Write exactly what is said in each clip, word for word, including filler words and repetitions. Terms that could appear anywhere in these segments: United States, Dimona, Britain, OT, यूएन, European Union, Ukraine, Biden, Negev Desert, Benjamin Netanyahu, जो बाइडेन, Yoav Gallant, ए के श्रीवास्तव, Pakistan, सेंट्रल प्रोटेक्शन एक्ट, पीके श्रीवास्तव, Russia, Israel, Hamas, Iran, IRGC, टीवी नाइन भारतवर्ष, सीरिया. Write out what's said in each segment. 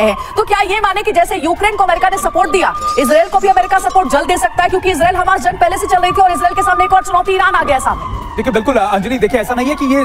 रहे हैं। तो क्या ये माने कि जैसे यूक्रेन को अमेरिका ने सपोर्ट दिया, इसराइल को भी अमेरिका सपोर्ट जल्द दे सकता है, क्योंकि इसराइल हमास जंग पहले से चल रही थी और इसराइल के सामने एक और चुनौती ईरान आ गया सामने। देखिए बिल्कुल अंजलि, देखिए ऐसा नहीं है कि ये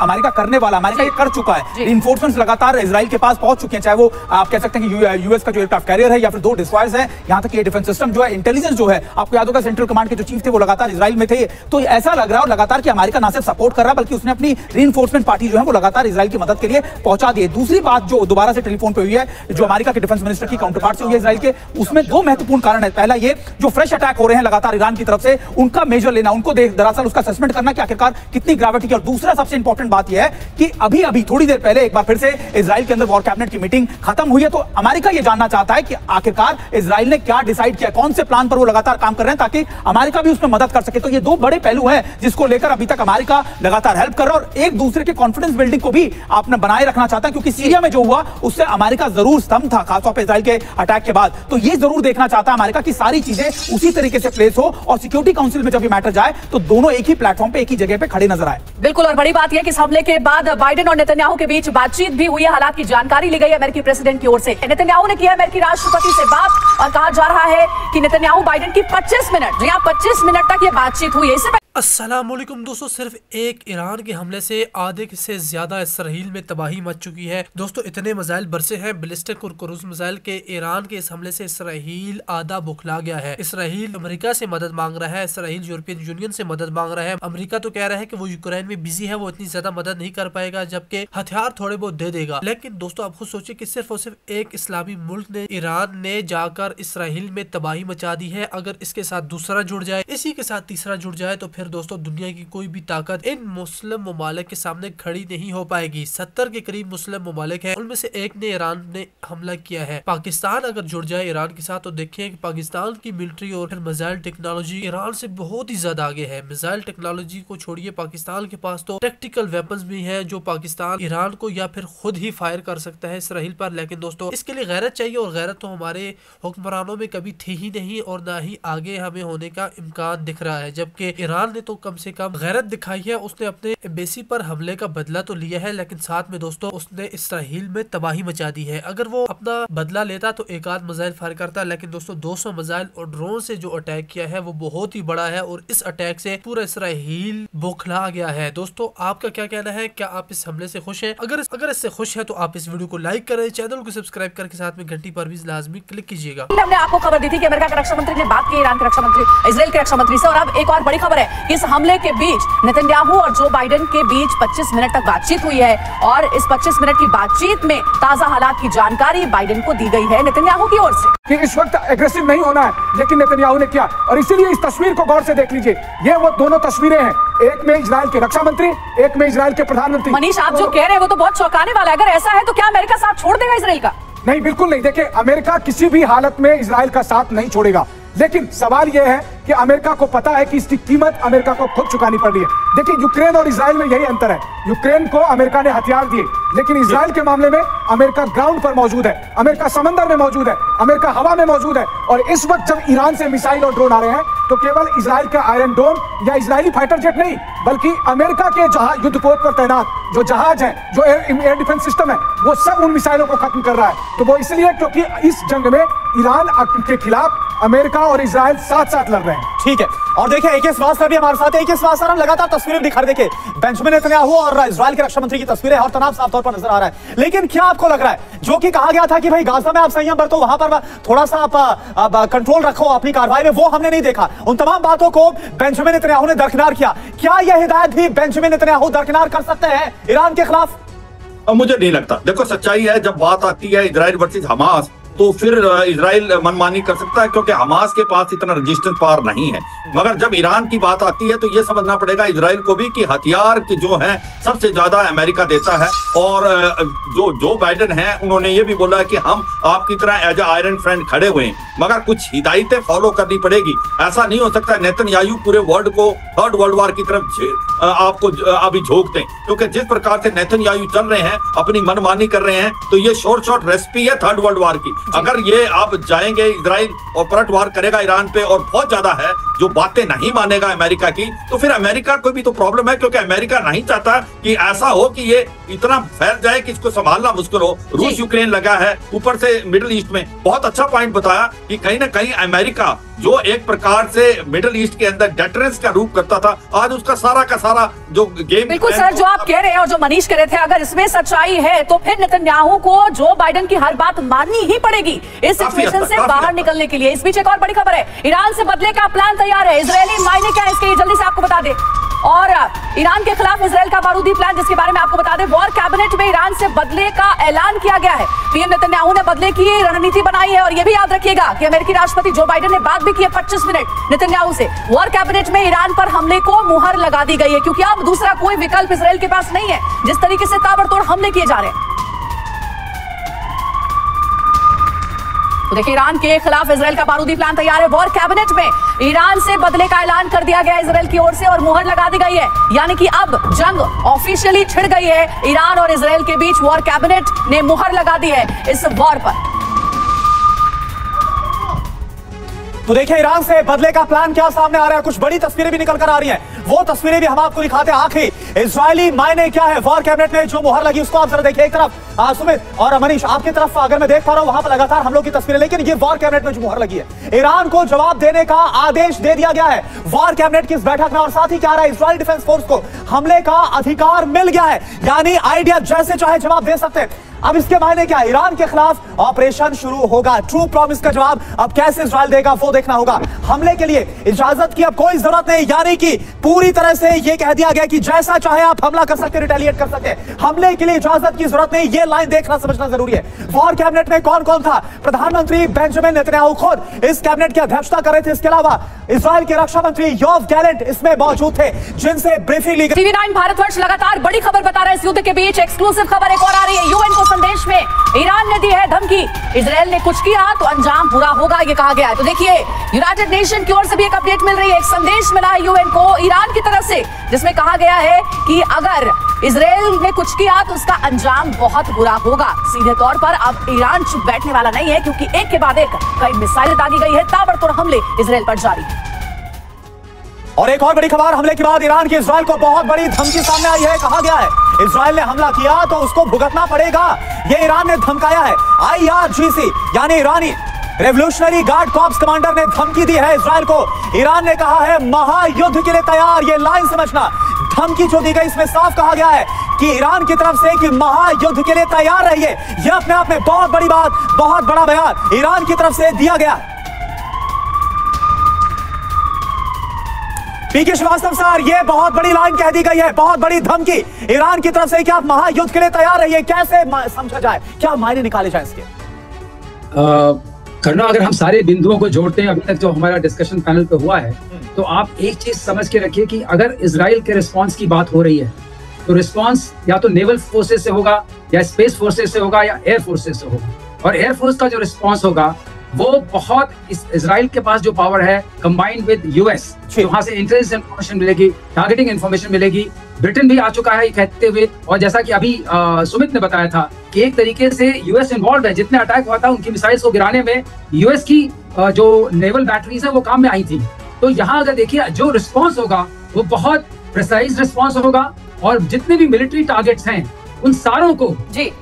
अमेरिका करने वाला, अमेरिका ये कर चुका है। इन्फोर्समेंट लगातार इजराइल के पास पहुंच चुके हैं, चाहे वो आप कह सकते हैं कि यूएस का जो एयरक्राफ्ट कैरियर है या फिर दो डिस्ट्रॉयर्स हैं, यहाँ तक कि डिफेंस सिस्टम जो है, इंटेलिजेंस जो है, आपको याद होगा सेंट्रल कमांड के जो चीफ थे वो लगातार इजराइल में थे। तो ऐसा लग रहा है लगातार कि अमेरिका ना सिर्फ सपोर्ट कर रहा है बल्कि उसने अपनी रीइंफोर्समेंट पार्टी जो है वो लगातार इजराइल की मदद के लिए पहुंचा दी है। दूसरी बात जो दोबारा से टेलीफोन पर हुई है, जो अमेरिका के डिफेंस मिनिस्टर की काउंटर पार्ट से हुई है इजराइल के, उसमें दो महत्वपूर्ण कारण है। पहला ये जो फ्रेश अटैक हो रहे हैं लगातार ईरान की तरफ से, उनका मेजर लेना, उनको दरअसल उसका असेसमेंट करना कि आखिरकार कितनी ग्रेविटी की। और दूसरा सबसे इंपॉर्टेंट बात यह है कि अभी अभी थोड़ी देर पहले एक बार फिर से इजराइल के अंदर वॉर कैबिनेट की मीटिंग खत्म हुई है। तो अमेरिका यह जानना चाहता है कि आखिरकार इजराइल ने क्या डिसाइड किया, कौन से प्लान पर वो लगातार काम कर रहे हैं, ताकि अमेरिका भी उसमें मदद कर सके। तो ये दो बड़े पहलू हैं जिसको लेकर अभी तक अमेरिका लगातार हेल्प कर रहा है और एक दूसरे के कॉन्फिडेंस बिल्डिंग को भी आपने बनाए रखना चाहता है, क्योंकि सीरिया में जो हुआ उससे अमेरिका जरूर स्तंभ था, खासतौर पर इजराइल के अटैक के बाद। तो ये जरूर देखना चाहता है अमेरिका की सारी चीजें उसी तरीके से प्लेस हो और सिक्योरिटी काउंसिल में जब ये मैटर जाए तो दोनों एक ही प्लेटफॉर्म पे, एक ही जगह पे खड़े नजर आए। बिल्कुल। और बड़ी बात यह कि इस हमले के बाद बाइडेन और नेतन्याहू के बीच बातचीत भी हुई है, हालात की जानकारी ली गई है अमेरिकी प्रेसिडेंट की ओर से। नेतन्याहू ने किया अमेरिकी राष्ट्रपति से बात और कहा जा रहा है कि नेतन्याहू बाइडेन की पच्चीस मिनट, जी हां पच्चीस मिनट तक ये बातचीत हुई है। इससे अस्सलाम वालेकुम दोस्तों, सिर्फ एक ईरान के हमले से आधे से ज्यादा इसराइल में तबाही मच चुकी है। दोस्तों इतने मिसाइल बरसे हैं, बैलिस्टिक और क्रूज मिसाइल के ईरान के इस हमले से इसराइल आधा बौखला गया है। इसराइल अमेरिका से मदद मांग रहा है, इसराइल यूरोपियन यूनियन से मदद मांग रहा है। अमेरिका तो कह रहा है कि वो यूक्रेन में बिजी है, वो इतनी ज्यादा मदद नहीं कर पाएगा, जबकि हथियार थोड़े बहुत दे देगा। लेकिन दोस्तों आप खुद सोचे कि सिर्फ और सिर्फ एक इस्लामी मुल्क ने, ईरान ने जाकर इसराइल में तबाही मचा दी है। अगर इसके साथ दूसरा जुड़ जाए, इसी के साथ तीसरा जुड़ जाए, तो दोस्तों दुनिया की कोई भी ताकत इन मुस्लिम ममालिक के सामने खड़ी नहीं हो पाएगी। सत्तर के करीब मुस्लिम ममालिक हैं, उनमें से एक ने ईरान ने हमला किया है। पाकिस्तान अगर जुड़ जाए ईरान के साथ तो देखें कि पाकिस्तान की मिलिट्री और फिर मिसाइल टेक्नोलॉजी ईरान से बहुत ही ज्यादा आगे है। मिसाइल टेक्नोलॉजी को छोड़िए, पाकिस्तान के पास तो टैक्टिकल वेपन्स भी है जो पाकिस्तान ईरान को या फिर खुद ही फायर कर सकता है इसराइल पर। लेकिन दोस्तों इसके लिए गैरत चाहिए, और गैरत तो हमारे हुक्मरानों में कभी थी ही नहीं और ना ही आगे हमें होने का इम्कान दिख रहा है। जबकि ईरान तो कम से कम गैरत दिखाई है, उसने अपने बेसी पर हमले का बदला तो लिया है, लेकिन साथ में दोस्तों उसने इसराइल में तबाही मचा दी है। अगर वो अपना बदला लेता तो एक आध मिसाइल फायर करता, लेकिन दोस्तों दो सौ मिसाइल और ड्रोन से जो अटैक किया है वो बहुत ही बड़ा है और इस अटैक से पूरा इसराइल बौखला गया है। दोस्तों आपका क्या कहना है, क्या आप इस हमले से खुश हैं? अगर अगर इससे खुश है तो आप इस वीडियो को लाइक करें, चैनल को सब्सक्राइब करके साथ में घंटी पर भी लाजमी क्लिक कीजिएगा। हमने आपको खबर दी थी कि अमेरिका के रक्षा मंत्री ने बात की ईरान के रक्षा मंत्री, इजराइल के रक्षा मंत्री से, और अब एक और बड़ी खबर है, इस हमले के बीच नेतन्याहू और जो बाइडेन के बीच पच्चीस मिनट तक बातचीत हुई है और इस पच्चीस मिनट की बातचीत में ताजा हालात की जानकारी बाइडेन को दी गई है नेतन्याहू की ओर से कि इस वक्त एग्रेसिव नहीं होना है, लेकिन नेतन्याहू ने किया। और इसीलिए इस तस्वीर को गौर से देख लीजिए, ये वो दोनों तस्वीरें हैं, एक में इजराइल के रक्षा मंत्री, एक में इजराइल के प्रधानमंत्री। मनीष आप जो कह रहे हैं वो तो बहुत चौंकाने वाला है, अगर ऐसा है तो क्या अमेरिका साथ छोड़ देगा इसराइल का? नहीं, बिल्कुल नहीं। देखिए अमेरिका किसी भी हालत में इसराइल का साथ नहीं छोड़ेगा, लेकिन सवाल यह है कि अमेरिका को पता है कि इसकी कीमत अमेरिका को खुद चुकानी पड़ रही है। देखिए यूक्रेन और इसराइल में यही अंतर है, यूक्रेन को अमेरिका ने हथियार दिए, लेकिन इसराइल के मामले में अमेरिका ग्राउंड पर मौजूद है, अमेरिका समंदर में मौजूद है, अमेरिका हवा में मौजूद है। और इस वक्त जब ईरान से मिसाइल और ड्रोन आ रहे हैं तो केवल इसराइल का आयरन डोम या इसराइली फाइटर जेट नहीं, बल्कि अमेरिका के जहाज, युद्धपोत पर तैनात जो जहाज है, जो एयर डिफेंस सिस्टम है, वो सब उन मिसाइलों को खत्म कर रहा है। तो वो इसलिए क्योंकि इस जंग में ईरान के खिलाफ अमेरिका और इसराइल साथ साथ लड़ रहे हैं। ठीक है, और देखिए ए के श्रीवास्तव भी हमारे साथ है। ए के श्रीवास्तव हम लगातार तस्वीरें दिखा रहे, देखिए बेंजामिन नेतन्याहू और इसराइल के रक्षा मंत्री की तस्वीरें और तनाव साफ तौर पर नजर आ रहा है। लेकिन क्या आपको लग रहा है जो कि कहा गया था कि भाई गाजा में आप संयम बरतो, वहां पर थोड़ा सा आप कंट्रोल रखो अपनी कार्रवाई में, वो हमने नहीं देखा। उन तमाम बातों को बेंजामिन नेतन्याहू ने दरकिनार किया। क्या यह हिदायत भी बेंजामिन नेतन्याहू दरकिनार कर सकते हैं ईरान के खिलाफ? मुझे नहीं लगता। देखो सच्चाई है, जब बात आती है इसराइल वर्सेज हमास तो फिर इसराइल मनमानी कर सकता है, क्योंकि हमास के पास इतना रेजिस्टेंस पावर नहीं है। मगर जब ईरान की बात आती है तो ये समझना पड़ेगा इसराइल को भी कि हथियार की जो है सबसे ज्यादा अमेरिका देता है। और जो जो बाइडेन है उन्होंने ये भी बोला कि हम आपकी तरह एज आयरन फ्रेंड खड़े हुए हैं, मगर कुछ हिदायतें फॉलो करनी पड़ेगी। ऐसा नहीं हो सकता नेतन्याहू पूरे वर्ल्ड को थर्ड वर्ल्ड वॉर की तरफ आपको अभी झोंक दें, क्योंकि जिस प्रकार से नेतन्याहू चल रहे हैं, अपनी मनमानी कर रहे हैं, तो ये शॉर्ट शॉर्ट रेसिपी है थर्ड वर्ल्ड वार की। अगर ये आप जाएंगे इजराइल और पलट वार करेगा ईरान पे, और बहुत ज्यादा है जो बातें नहीं मानेगा अमेरिका की, तो फिर अमेरिका को भी तो प्रॉब्लम है, क्योंकि अमेरिका नहीं चाहता कि ऐसा हो कि ये इतना फैल जाए कि इसको संभालना मुश्किल हो। रूस यूक्रेन लगा है, ऊपर से मिडिल ईस्ट में। बहुत अच्छा पॉइंट बताया कि कहीं ना कहीं अमेरिका जो एक प्रकार से मिडिल ईस्ट के अंदर डेटरेंस का रूप करता था, आज उसका सारा का सारा जो गेम। बिल्कुल सर, जो आप कह रहे हैं और जो मनीष कह रहे थे, अगर इसमें सच्चाई है तो फिर नेतन्याहू को जो बाइडन की हर बात माननी ही पड़ेगी इस सिचुएशन से बाहर निकलने के लिए। इस बीच एक और बड़ी खबर है, ईरान से बदले का प्लान तैयार है। इजरायली मायने क्या है इसके जल्दी से आपको बता दे, और ईरान के खिलाफ इजराइल का बारूदी प्लान जिसके बारे में आपको बता दें। वॉर कैबिनेट में ईरान से बदले का ऐलान किया गया है। पीएम नेतन्याहू ने बदले की रणनीति बनाई है, और यह भी याद रखिएगा कि अमेरिकी राष्ट्रपति जो बाइडेन ने बात भी की है पच्चीस मिनट नेतन्याहू से। वॉर कैबिनेट में ईरान पर हमले को मुहर लगा दी गई है, क्योंकि अब दूसरा कोई विकल्प इजराइल के पास नहीं है जिस तरीके से ताबड़तोड़ हमले किए जा रहे हैं। तो देखिए, ईरान के खिलाफ इजराइल का बारूदी प्लान तैयार है। वॉर कैबिनेट में ईरान से बदले का ऐलान कर दिया गया इजराइल की ओर से, और मुहर लगा दी गई है, यानी कि अब जंग ऑफिशियली छिड़ गई है ईरान और इजराइल के बीच। वॉर कैबिनेट ने मुहर लगा दी है इस वॉर पर। तो देखिए, ईरान से बदले का प्लान क्या सामने आ रहा है, कुछ बड़ी तस्वीरें भी निकल कर आ रही हैं, वो तस्वीरें भी हम आपको दिखाते हैं। आखिर इजरायली मायने क्या है, वॉर कैबिनेट में जो मुहर लगी उसको आप जरा देखिए। एक तरफ सुमित और मनीष आपकी तरफ अगर मैं देख पा रहा हूं, वहां पर लगातार हम लोग की तस्वीरें, लेकिन ये वॉर कैबिनेट में जो मुहर लगी है, ईरान को जवाब देने का आदेश दे दिया गया है वॉर कैबिनेट की इस बैठक में। और साथ ही क्या रहा है, इजरायल डिफेंस फोर्स को हमले का अधिकार मिल गया है, यानी आइडिया जैसे चाहे जवाब दे सकते हैं। अब इसके मायने क्या, ईरान के खिलाफ ऑपरेशन शुरू होगा। ट्रू प्रॉमिस का जवाब अब कैसे इजरायल देगा वो देखना होगा। हमले के लिए इजाजत की अब कोई जरूरत नहीं, यानी कि पूरी तरह से यह कह दिया गया कि जैसा चाहे आप हमला कर सकते, रिटेलिएट कर सकते, हमले के लिए इजाजत की जरूरत नहीं। यह लाइन देखना समझना जरूरी है। वॉर कैबिनेट में कौन कौन था, प्रधानमंत्री बेंजामिन नेतन्याहू खुद इस कैबिनेट की अध्यक्षता कर रहे थे, इसके अलावा इजरायल के रक्षा मंत्री योव गैलेंट इसमें मौजूद थे, जिनसे ब्रीफिंग ली गई। टीवी नाइन भारतवर्ष लगातार बड़ी खबर बता रहा है इस युद्ध के बीच। एक्सक्लूसिव खबर एक और आ रही है, यूएन को संदेश में ईरान ने दी है धमकी, इजरायल ने कुछ किया तो अंजाम बुरा होगा, ये कहा गया है। तो देखिए, यूनाइटेड नेशन की ओर से भी एक अपडेट मिल रही है, एक संदेश मिला है यूएन को ईरान की तरफ से, जिसमें कहा गया है कि अगर इजरायल ने कुछ किया तो उसका अंजाम बहुत बुरा होगा। सीधे तौर पर अब ईरान चुप बैठने वाला नहीं है, क्योंकि एक के बाद एक कई मिसाइलें दागी गई है, ताबड़तोड़ हमले इजरायल पर जारी है। और एक और बड़ी खबर, हमले के बाद ईरान की इजरायल को बहुत बड़ी धमकी सामने आई है। कहा गया है इजरायल ने हमला किया तो उसको भुगतना पड़ेगा, ये ईरान ने धमकाया है। आई आर जी सी यानी ईरानी रेवोल्यूशनरी गार्ड कॉर्प्स कमांडर ने धमकी दी है इजरायल को। ईरान ने कहा है महायुद्ध के लिए तैयार, ये लाइन समझना। धमकी जो दी गई इसमें साफ कहा गया है कि ईरान की तरफ से कि महायुद्ध के लिए तैयार रहिए। यह अपने आप में बहुत बड़ी बात, बहुत बड़ा बयान ईरान की तरफ से दिया गया। पीके श्रीवास्तव सर, ये बहुत बड़ी लाइन कह दी गई है, बहुत बड़ी धमकी ईरान की तरफ से कि आप महायुद्ध के लिए तैयार रहिए। कैसे समझा जाए, क्या मायने निकाले जाए इसके? करना, अगर हम सारे बिंदुओं को जोड़ते हैं अभी तक जो हमारा डिस्कशन पैनल पे हुआ है, तो आप एक चीज समझ के रखिए कि अगर इसराइल के रिस्पॉन्स की बात हो रही है, तो रिस्पॉन्स या तो नेवल फोर्सेस से होगा, या स्पेस फोर्सेस से होगा, या एयर फोर्सेस से होगा। और एयरफोर्स का जो रिस्पॉन्स होगा वो बहुत, इस इजराइल के पास जो पावर है कंबाइंड विद यूएस, वहां से इंटेलिजेंस इन्फॉर्मेशन मिलेगी, टारगेटिंग इन्फॉर्मेशन मिलेगी। ब्रिटेन भी आ चुका है ये कहते हुए, और जैसा कि अभी आ, सुमित ने बताया था कि एक तरीके से यूएस इन्वॉल्व है। जितने अटैक हुआ था उनकी मिसाइल्स को गिराने में यूएस की आ, जो नेवल बैटरीज है वो काम में आई थी। तो यहाँ अगर देखिए जो रिस्पॉन्स होगा वो बहुत प्रिसाइज रिस्पॉन्स होगा, और जितने भी मिलिट्री टारगेट्स हैं उन सारों को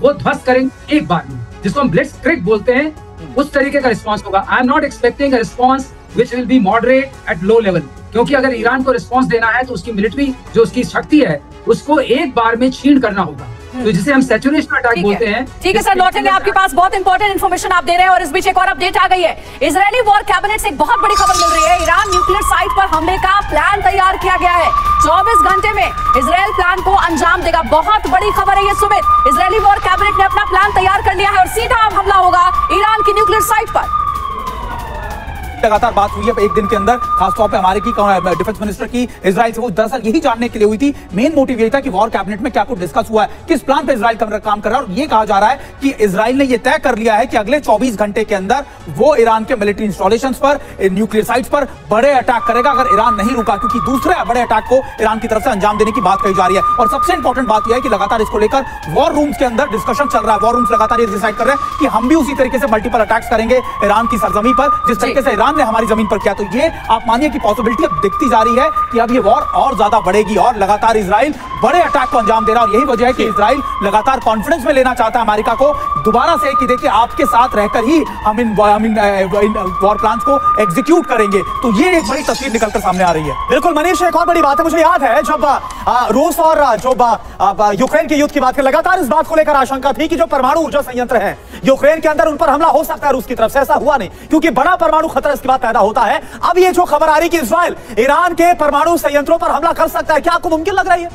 वो ध्वस्त करेंगे एक बार में, जिसको हम ब्लिट्स क्रिक बोलते हैं, उस तरीके का रिस्पांस होगा। I am not expecting a response which will be moderate at low level, क्योंकि अगर ईरान को रिस्पांस देना है तो उसकी मिलिट्री जो उसकी शक्ति है उसको एक बार में छीन करना होगा, तो जिसे हम सैचुरेशन अटैक बोलते हैं। ठीक है सर, लौटेंगे आपके पास, बहुत इंपॉर्टेंट इन्फॉर्मेशन आप दे रहे हैं। और इस बीच एक और अपडेट आ गई है, इजरायली वॉर कैबिनेट से एक बहुत बड़ी खबर मिल रही है, ईरान न्यूक्लियर साइट पर हमले का प्लान तैयार किया गया है। चौबीस घंटे में इजरायल प्लान को अंजाम देगा, बहुत बड़ी खबर है ये। सुमित, इजरायली वॉर कैबिनेट ने अपना प्लान तैयार कर लिया है और सीधा हमला होगा ईरान की न्यूक्लियर साइट पर। लगातार बात हुई है एक दिन के अंदर, खासतौर पे हमारे की डिफेंस मिनिस्टर की इजराइल से, वो दरअसल यही जानने के लिए हुई थी। मेन मोटिव यही था कि वॉर कैबिनेट में क्या कुछ डिस्कस हुआ है, किस प्लान पे इजराइल काम कर रहा है। और ये कहा जा रहा है कि इजराइल ने यह तय कर लिया है कि अगले चौबीस घंटे के अंदर वो ईरान के मिलिट्री इंस्टॉलेशन पर, न्यूक्लियर साइट्स पर बड़े अटैक करेगा अगर ईरान नहीं रुका, क्योंकि दूसरे बड़े अटैक को ईरान की तरफ से अंजाम देने की बात कही जा रही है। और सबसे इंपॉर्टेंट बात यह है कि लगातार इसको लेकर वॉर रूम्स के अंदर डिस्कशन चल रहा है। वॉर रूम्स लगातार ये डिसाइड कर रहे हैं कि हम भी उसी तरीके से मल्टीपल अटैक्स करेंगे ईरान की सरजमीन पर, जिस तरीके से ईरान ने हमारी जमीन पर किया। तो ये आप मानिए कि पॉसिबिलिटी अब दिखती जा रही है कि अब ये वॉर और ज्यादा बढ़ेगी और लगातार इजराइल बड़े अटैक को अंजाम दे रहा है। और यही वजह है कि इजराइल लगातार कॉन्फिडेंस में लेना चाहता है अमेरिका को दोबारा से कि देखिए आपके साथ रहकर ही हम इन वॉर प्लान्स को एग्जीक्यूट करेंगे। तो ये एक बड़ी तस्वीर निकलकर सामने आ रही है। बिल्कुल मनीष, एक और बड़ी बात है, मुझे याद है जब रूस और जो यूक्रेन के युद्ध की बात कर, लगातार इस बात को लेकर आशंका थी कि जो परमाणु ऊर्जा संयंत्र हैं यूक्रेन के अंदर उन पर हमला हो सकता है रूस की तरफ से। ऐसा हुआ नहीं क्योंकि बड़ा परमाणु खतरा इसके बाद पैदा होता है। अब ये जो खबर आ रही कि इजराइल ईरान के परमाणु संयंत्रों पर हमला कर सकता है, क्या आपको मुमकिन लग रही है?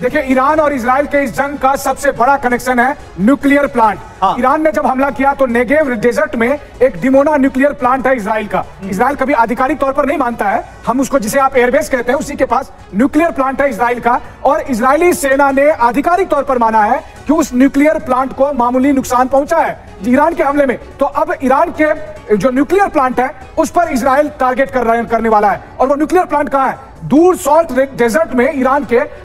देखिए, ईरान और इजराइल के इस जंग का सबसे बड़ा कनेक्शन है न्यूक्लियर प्लांट। हाँ। ईरान ने जब हमला किया तो नेगेव डेजर्ट में एक डिमोना न्यूक्लियर प्लांट है इजराइल का। इजराइल कभी आधिकारिक तौर पर नहीं मानता है, हम उसको जिसे आप एयरबेस कहते हैं उसी के पास न्यूक्लियर प्लांट है इजराइल का। और इजरायली सेना ने आधिकारिक तौर पर माना है कि उस न्यूक्लियर प्लांट को मामूली नुकसान पहुंचा है ईरान के हमले में। तो अब ईरान के जो न्यूक्लियर प्लांट है उस पर इजराइल टारगेट करने वाला है। और वो न्यूक्लियर प्लांट कहाँ है? दूर सॉल्ट डेजर्ट में ईरान के